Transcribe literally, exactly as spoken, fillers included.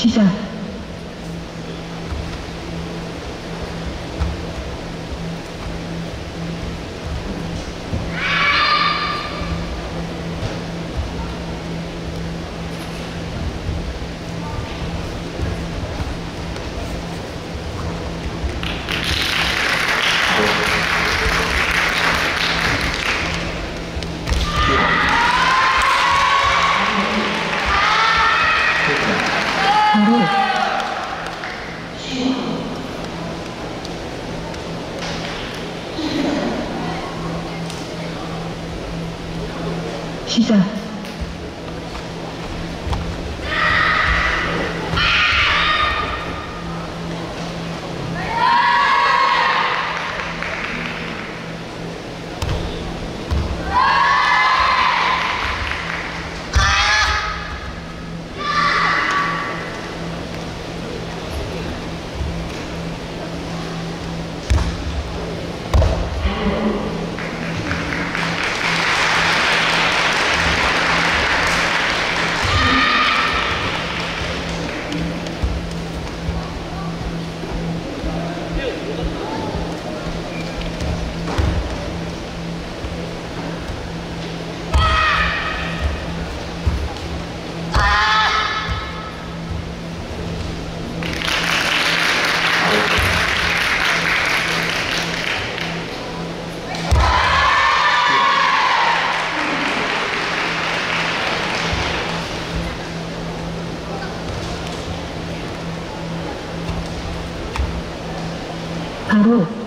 She's out. She's out. 바로